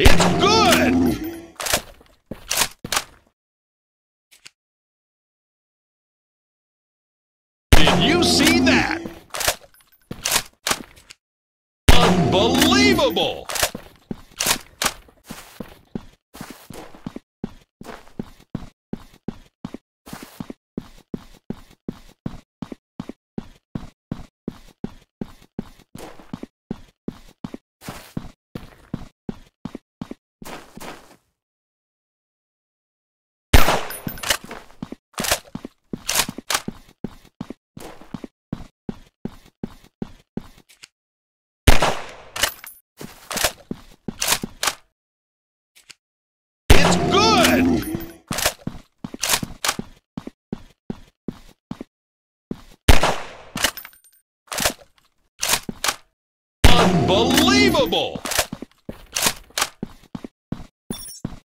It's good! Did you see that? Unbelievable! Unbelievable!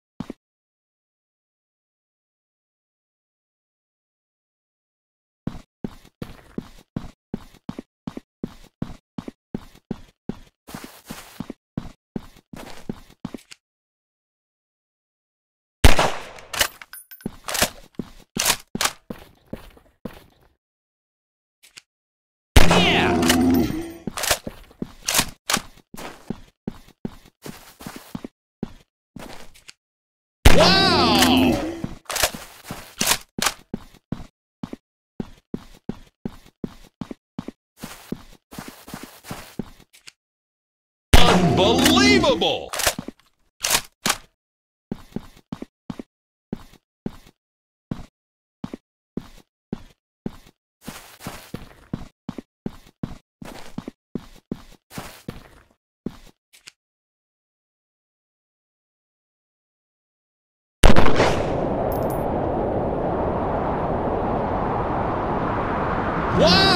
Unbelievable! Wow!